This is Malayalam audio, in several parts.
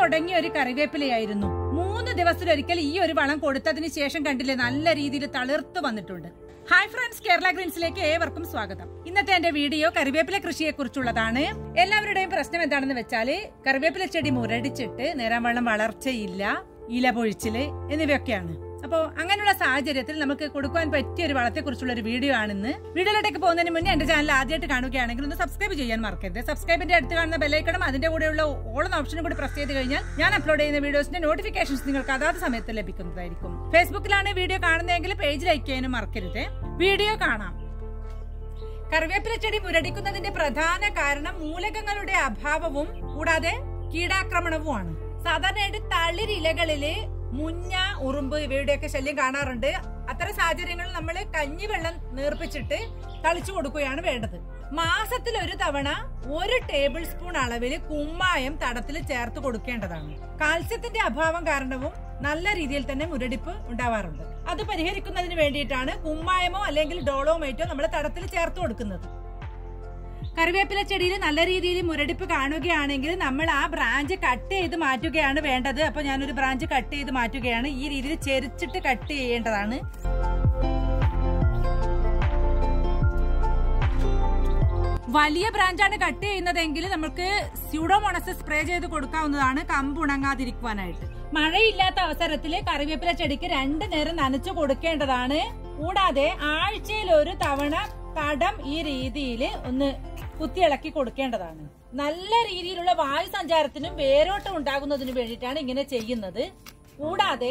തുടങ്ങിയ ഒരു കറിവേപ്പിലയായിരുന്നു. 3 ദിവസത്തിലൊരിക്കൽ ഈ ഒരു വളം കൊടുത്തതിന് ശേഷം കണ്ടില്ലേ നല്ല രീതിയിൽ തളിർത്ത് വന്നിട്ടുണ്ട്. ഹായ് ഫ്രണ്ട്സ്, കേരള ഗ്രീൻസിലേക്ക് ഏവർക്കും സ്വാഗതം. ഇന്നത്തെ എന്റെ വീഡിയോ കറിവേപ്പില കൃഷിയെ കുറിച്ചുള്ളതാണ്. എല്ലാവരുടെയും പ്രശ്നം എന്താണെന്ന് വെച്ചാല് കറിവേപ്പില ചെടി മുരടിച്ചിട്ട് നേരാൻ വണ്ണം വളർച്ചയില്ല, ഇല പൊഴിച്ചില് എന്നിവയൊക്കെയാണ്. അപ്പോൾ അങ്ങനെയുള്ള സാഹചര്യത്തിൽ നമുക്ക് കൊടുക്കാൻ പറ്റിയ ഒരു വളത്തെ കുറിച്ചുള്ള ഒരു വീഡിയോ ആണെന്ന്. വീഡിയോയിലേക്ക് പോകുന്നതിന് മുന്നേ എന്റെ ചാനൽ ആദ്യമായിട്ട് കാണുകയാണെങ്കിൽ ഒന്ന് സബ്സ്ക്രൈബ് ചെയ്യാൻ മറക്കരുത്. സബ്സ്ക്രൈബിന്റെ അടുത്ത് കാണുന്ന ബെല്ലൈക്കണം, അതിന്റെ കൂടെയുള്ള ഓൾ എന്ന ഓപ്ഷനും കൂടി പ്രസ് ചെയ്ത് കഴിഞ്ഞാൽ ഞാൻ അപ്ലോഡ് ചെയ്യുന്ന വീഡിയോസിന്റെ നോട്ടിഫിക്കേഷൻസ് നിങ്ങൾക്ക് അതാത് സമയത്ത് ലഭിക്കുന്നതായിരിക്കും. ഫേസ്ബുക്കിലാണ് വീഡിയോ കാണുന്നതെങ്കിൽ പേജ് ലൈക്ക് ചെയ്യാനും മറക്കരുത്. വീഡിയോ കാണാം. കറിവേപ്പില ചെടി മുരടിക്കുന്നതിന്റെ പ്രധാന കാരണം മൂലകങ്ങളുടെ അഭാവവും കൂടാതെ കീടാക്രമണവുമാണ്. സാധാരണയായിട്ട് തളിരിലകളില് മുഞ്ഞ, ഉറുമ്പ് ഇവയുടെയൊക്കെ ശല്യം കാണാറുണ്ട്. അത്തരം സാഹചര്യങ്ങളിൽ നമ്മൾ കഞ്ഞിവെള്ളം നീർപ്പിച്ചിട്ട് തളിച്ചു കൊടുക്കുകയാണ് വേണ്ടത്. മാസത്തിൽ 1 തവണ 1 ടേബിൾ സ്പൂൺ അളവിൽ കുമ്മായം തടത്തിൽ ചേർത്ത് കൊടുക്കേണ്ടതാണ്. കാൽസ്യത്തിന്റെ അഭാവം കാരണവും നല്ല രീതിയിൽ തന്നെ മുരടിപ്പ് ഉണ്ടാവാറുണ്ട്. അത് പരിഹരിക്കുന്നതിന് വേണ്ടിയിട്ടാണ് കുമ്മായമോ അല്ലെങ്കിൽ ഡോളോമൈറ്റോ നമ്മൾ തടത്തിൽ ചേർത്ത് കൊടുക്കുന്നത്. കറിവേപ്പില ചെടിയിൽ നല്ല രീതിയിൽ മുരടിപ്പ് കാണുകയാണെങ്കിൽ നമ്മൾ ആ ബ്രാഞ്ച് കട്ട് ചെയ്ത് മാറ്റുകയാണ് വേണ്ടത്. അപ്പൊ ഞാനൊരു ബ്രാഞ്ച് കട്ട് ചെയ്ത് മാറ്റുകയാണ്. ഈ രീതിയിൽ ചെരിച്ചിട്ട് കട്ട് ചെയ്യേണ്ടതാണ്. വലിയ ബ്രാഞ്ചാണ് കട്ട് ചെയ്യുന്നതെങ്കിൽ നമുക്ക് സ്യൂഡോമോണസ് സ്പ്രേ ചെയ്ത് കൊടുക്കാവുന്നതാണ്, കമ്പുണങ്ങാതിരിക്കുവാനായിട്ട്. മഴയില്ലാത്ത അവസരത്തിൽ കറിവേപ്പില ചെടിക്ക് 2 നേരം നനച്ചു കൊടുക്കേണ്ടതാണ്. കൂടാതെ ആഴ്ചയിൽ 1 തവണ തടം ഈ രീതിയിൽ ഒന്ന് കുത്തിയിളക്കി കൊടുക്കേണ്ടതാണ്. നല്ല രീതിയിലുള്ള വായു സഞ്ചാരത്തിനും വേരോട്ടം ഉണ്ടാകുന്നതിനും വേണ്ടിയിട്ടാണ് ഇങ്ങനെ ചെയ്യുന്നത്. കൂടാതെ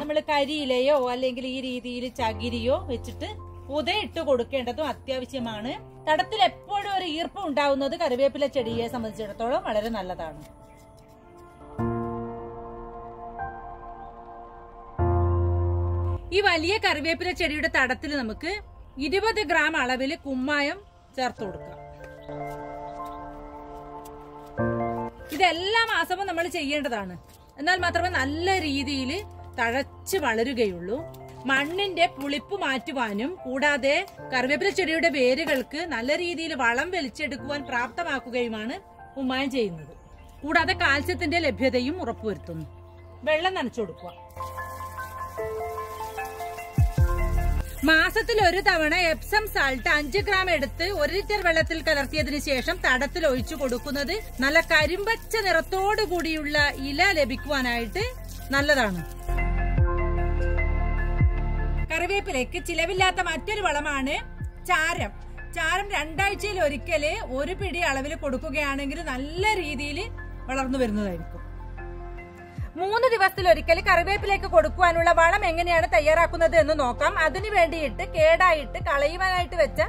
നമ്മൾ കരിയിലയോ അല്ലെങ്കിൽ ഈ രീതിയിൽ ചകിരിയോ വെച്ചിട്ട് പുതയിട്ട് കൊടുക്കേണ്ടതും അത്യാവശ്യമാണ്. തടത്തിൽ എപ്പോഴും ഒരു ഈർപ്പം ഉണ്ടാവുന്നത് കറിവേപ്പില ചെടിയെ സംബന്ധിച്ചിടത്തോളം വളരെ നല്ലതാണ്. ഈ വലിയ കറിവേപ്പില ചെടിയുടെ തടത്തിൽ നമുക്ക് 20 ഗ്രാം അളവിൽ കുമ്മായം ചേർത്ത് കൊടുക്കാം. ഇതെല്ലാ മാസവും നമ്മൾ ചെയ്യേണ്ടതാണ്. എന്നാൽ മാത്രമേ നല്ല രീതിയിൽ തഴച്ച് വളരുകയുള്ളൂ. മണ്ണിന്റെ പുളിപ്പ് മാറ്റുവാനും കൂടാതെ കറിവേപ്പില ചെടിയുടെ വേരുകൾക്ക് നല്ല രീതിയിൽ വളം വലിച്ചെടുക്കുവാൻ പ്രാപ്തമാക്കുകയുമാണ് കുമ്മായം ചെയ്യുന്നത്. കൂടാതെ കാൽസ്യത്തിന്റെ ലഭ്യതയും ഉറപ്പുവരുത്തുന്നു. വെള്ളം നനച്ചു കൊടുക്കുക. മാസത്തിൽ 1 തവണ എപ്സം സാൾട്ട് 5 ഗ്രാം എടുത്ത് 1 ലിറ്റർ വെള്ളത്തിൽ കലർത്തിയതിനു ശേഷം തടത്തിൽ ഒഴിച്ചു കൊടുക്കുന്നത് നല്ല കരിമ്പച്ച നിറത്തോടു കൂടിയുള്ള ഇല ലഭിക്കുവാനായിട്ട് നല്ലതാണ്. കറിവേപ്പിലേക്ക് ചിലവില്ലാത്ത മറ്റൊരു വളമാണ് ചാരം. ചാരം 2 ആഴ്ചയിൽ ഒരിക്കല് 1 പിടി അളവിൽ കൊടുക്കുകയാണെങ്കിൽ നല്ല രീതിയിൽ വളർന്നു വരുന്നതായിരിക്കും. 3 ദിവസത്തിലൊരിക്കൽ കറിവേപ്പിലേക്ക് കൊടുക്കുവാനുള്ള വളം എങ്ങനെയാണ് തയ്യാറാക്കുന്നത് എന്ന് നോക്കാം. അതിനു വേണ്ടിയിട്ട് കേടായിട്ട് കളയുവാനായിട്ട് വെച്ച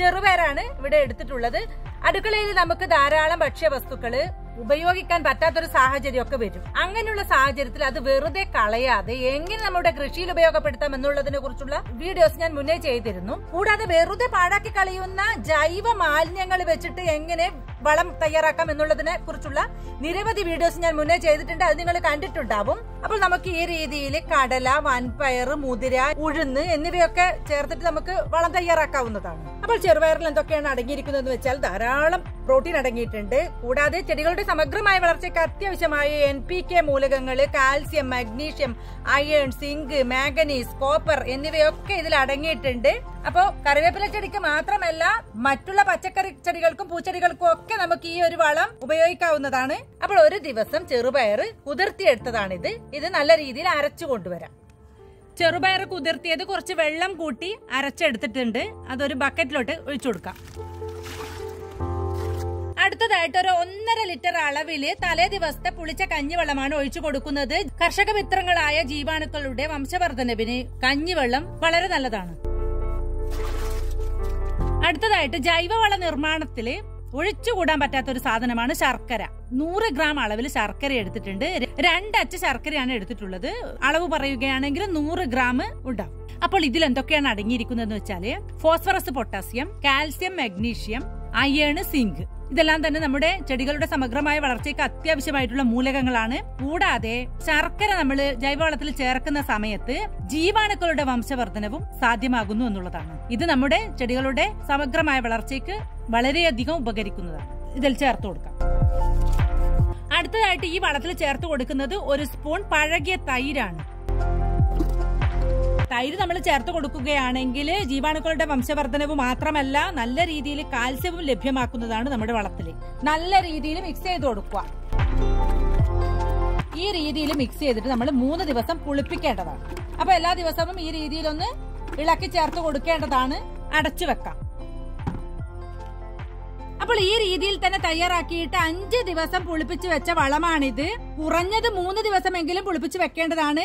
ചെറുപയറാണ് ഇവിടെ എടുത്തിട്ടുള്ളത്. അടുക്കളയിൽ നമുക്ക് ധാരാളം ഭക്ഷ്യവസ്തുക്കള് ഉപയോഗിക്കാൻ പറ്റാത്തൊരു സാഹചര്യമൊക്കെ വരും. അങ്ങനെയുള്ള സാഹചര്യത്തിൽ അത് വെറുതെ കളയാതെ എങ്ങനെ നമ്മുടെ കൃഷിയിൽ ഉപയോഗപ്പെടുത്താം എന്നുള്ളതിനെ കുറിച്ചുള്ള വീഡിയോസ് ഞാൻ മുന്നേ ചെയ്തിരുന്നു. കൂടാതെ വെറുതെ പാഴാക്കി കളയുന്ന ജൈവ മാലിന്യങ്ങൾ വെച്ചിട്ട് എങ്ങനെ വളം തയ്യാറാക്കാം എന്നുള്ളതിനെ കുറിച്ചുള്ള നിരവധി വീഡിയോസ് ഞാൻ മുന്നേ ചെയ്തിട്ടുണ്ട്. അത് നിങ്ങൾ കണ്ടിട്ടുണ്ടാവും. അപ്പോൾ നമുക്ക് ഈ രീതിയിൽ കടല, വൻപയർ, മുതിര, ഉഴുന്ന് എന്നിവയൊക്കെ ചേർത്തിട്ട് നമുക്ക് വളം തയ്യാറാക്കാവുന്നതാണ്. അപ്പോൾ ചെറുപയറിൽ എന്തൊക്കെയാണ് അടങ്ങിയിരിക്കുന്നതെന്ന് വെച്ചാൽ ധാരാളം പ്രോട്ടീൻ അടങ്ങിയിട്ടുണ്ട്. കൂടാതെ ചെടികളുടെ സമഗ്രമായ വളർച്ചയ്ക്ക് അത്യാവശ്യമായ NPK മൂലകങ്ങൾ, calcium, magnesium, iron, zinc, manganese, copper എന്നിവയൊക്കെ ഇതിൽ അടങ്ങിയിട്ടുണ്ട്. അപ്പോൾ കറിവേപ്പില ചെടിക്ക് മാത്രമല്ല മറ്റുള്ള പച്ചക്കറി ചെടികൾക്കും പൂച്ചെടികൾക്കും ഒക്കെ നമുക്ക് ഈ ഒരു വളം ഉപയോഗിക്കാവുന്നതാണ്. അപ്പോൾ 1 ദിവസം ചെറുപയർ കുതിർത്തിയെടുത്തതാണിത്. ഇത് നല്ല രീതിയിൽ അരച്ചു കൊണ്ടുവരാം. ചെറുപയർ കുതിർത്തിയത് കുറച്ച് വെള്ളം കൂട്ടി അരച്ചെടുത്തിട്ടുണ്ട്. അതൊരു ബക്കറ്റിലോട്ട് ഒഴിച്ചു കൊടുക്കാം. അടുത്തതായിട്ട് ഒരു 1.5 ലിറ്റർ അളവില് തലേ ദിവസത്തെ പുളിച്ച കഞ്ഞിവെള്ളമാണ് ഒഴിച്ചു കൊടുക്കുന്നത്. കർഷക മിത്രങ്ങളായ ജീവാണുക്കളുടെ വംശവർദ്ധനവിന് കഞ്ഞിവെള്ളം വളരെ നല്ലതാണ്. അടുത്തതായിട്ട് ജൈവവള നിർമ്മാണത്തില് ഒഴിച്ചുകൂടാൻ പറ്റാത്തൊരു സാധനമാണ് ശർക്കര. 100 ഗ്രാം അളവിൽ ശർക്കര എടുത്തിട്ടുണ്ട്. 2 അച്ച് ശർക്കരയാണ് എടുത്തിട്ടുള്ളത്. അളവ് പറയുകയാണെങ്കിൽ 100 ഗ്രാം ഉണ്ടാവും. അപ്പോൾ ഇതിൽ എന്തൊക്കെയാണ് അടങ്ങിയിരിക്കുന്നതെന്ന് വെച്ചാല് phosphorus, potassium, calcium, magnesium, iron, zinc. ഇതെല്ലാം തന്നെ നമ്മുടെ ചെടികളുടെ സമഗ്രമായ വളർച്ചയ്ക്ക് അത്യാവശ്യമായിട്ടുള്ള മൂലകങ്ങളാണ്. കൂടാതെ ശർക്കര നമ്മൾ ജൈവവളത്തിൽ ചേർക്കുന്ന സമയത്ത് ജീവാണുക്കളുടെ വംശവർദ്ധനവും സാധ്യമാകുന്നു എന്നുള്ളതാണ്. ഇത് നമ്മുടെ ചെടികളുടെ സമഗ്രമായ വളർച്ചയ്ക്ക് വളരെയധികം ഉപകരിക്കുന്നതാണ്. ഇതിൽ ചേർത്ത് കൊടുക്കാം. അടുത്തതായിട്ട് ഈ വളത്തിൽ ചേർത്ത് കൊടുക്കുന്നത് ഒരു സ്പൂൺ പഴകിയ തൈരാണ്. തൈര് നമ്മൾ ചേർത്ത് കൊടുക്കുകയാണെങ്കിൽ ജീവാണുക്കളുടെ വംശവർദ്ധനവ് മാത്രമല്ല നല്ല രീതിയിൽ കാൽസ്യവും ലഭ്യമാക്കുന്നതാണ് നമ്മുടെ വളത്തിൽ. നല്ല രീതിയിൽ മിക്സ് ചെയ്ത് കൊടുക്കുക. ഈ രീതിയിൽ മിക്സ് ചെയ്തിട്ട് നമ്മൾ 3 ദിവസം പുളിപ്പിക്കേണ്ടതാണ്. അപ്പൊ എല്ലാ ദിവസവും ഈ രീതിയിലൊന്ന് ഇളക്കി ചേർത്ത് കൊടുക്കേണ്ടതാണ്. അടച്ചു വെക്കാം. അപ്പോൾ ഈ രീതിയിൽ തന്നെ തയ്യാറാക്കിയിട്ട് 5 ദിവസം പുളിപ്പിച്ച് വെച്ച വളമാണിത്. കുറഞ്ഞത് 3 ദിവസമെങ്കിലും പുളിപ്പിച്ച് വെക്കേണ്ടതാണ്.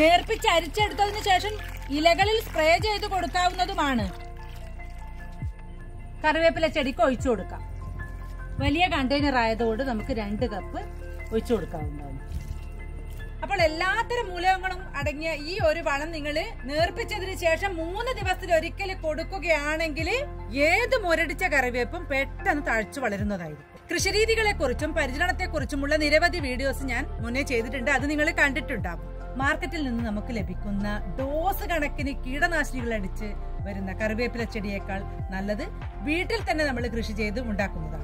നേർപ്പിച്ച് അരിച്ചെടുത്തതിന് ശേഷം ഇലകളിൽ സ്പ്രേ ചെയ്ത് കൊടുക്കാവുന്നതുമാണ്. കറിവേപ്പില ചെടിക്ക് ഒഴിച്ചു കൊടുക്കാം. വലിയ കണ്ടെയ്നർ ആയതുകൊണ്ട് നമുക്ക് 2 കപ്പ് ഒഴിച്ചു കൊടുക്കാവുന്നതാണ്. അപ്പോൾ എല്ലാത്തരം മൂലകങ്ങളും അടങ്ങിയ ഈ ഒരു വളം നിങ്ങൾ നേർപ്പിച്ചതിന് ശേഷം 3 ദിവസത്തിലൊരിക്കൽ കൊടുക്കുകയാണെങ്കിൽ ഏത് മുരടിച്ച കറിവേപ്പും പെട്ടെന്ന് തഴച്ചു വളരുന്നതായിരിക്കും. കൃഷിരീതികളെക്കുറിച്ചും പരിചരണത്തെക്കുറിച്ചുമുള്ള നിരവധി വീഡിയോസ് ഞാൻ മുന്നേ ചെയ്തിട്ടുണ്ട്, അത് നിങ്ങൾ കണ്ടിട്ടുണ്ടാകും. മാർക്കറ്റിൽ നിന്ന് നമുക്ക് ലഭിക്കുന്ന ഡോസ് കണക്കിന് കീടനാശിനികൾ അടിച്ച് വരുന്ന കറിവേപ്പില ചെടിയേക്കാൾ നല്ലത് വീട്ടിൽ തന്നെ നമ്മൾ കൃഷി ചെയ്ത് ഉണ്ടാക്കുന്നതാണ്.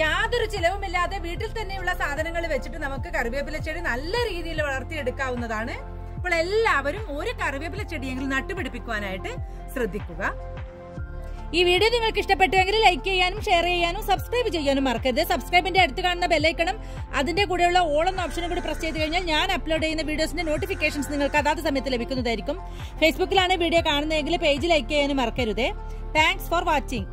യാതൊരു ചിലവുമില്ലാതെ വീട്ടിൽ തന്നെയുള്ള സാധനങ്ങൾ വെച്ചിട്ട് നമുക്ക് കറിവേപ്പില ചെടി നല്ല രീതിയിൽ വളർത്തിയെടുക്കാവുന്നതാണ്. അപ്പോൾ എല്ലാവരും ഒരു കറിവേപ്പില ചെടിയെങ്കിലും നട്ടുപിടിപ്പിക്കുവാനായിട്ട് ശ്രദ്ധിക്കുക. ഈ വീഡിയോ നിങ്ങൾക്ക് ഇഷ്ടപ്പെട്ടുവെങ്കിൽ ലൈക്ക് ചെയ്യാനും ഷെയർ ചെയ്യാനും സബ്സ്ക്രൈബ് ചെയ്യാനും മറക്കരുത്. സബ്സ്ക്രൈബിന്റെ അടുത്ത് കാണുന്ന ബെല്ലൈക്കണം, അതിന്റെ കൂടെയുള്ള ഓൾ എന്ന ഓപ്ഷനും കൂടി പ്രസ് ചെയ്ത് കഴിഞ്ഞാൽ ഞാൻ അപ്ലോഡ് ചെയ്യുന്ന വീഡിയോസിന്റെ നോട്ടിഫിക്കേഷൻസ് നിങ്ങൾക്ക് അതാത് സമയത്ത് ലഭിക്കുന്നതായിരിക്കും. ഫേസ്ബുക്കിലാണ് വീഡിയോ കാണുന്നതെങ്കിൽ പേജ് ലൈക്ക് ചെയ്യാനും മറക്കരുത്. Thanks for watching.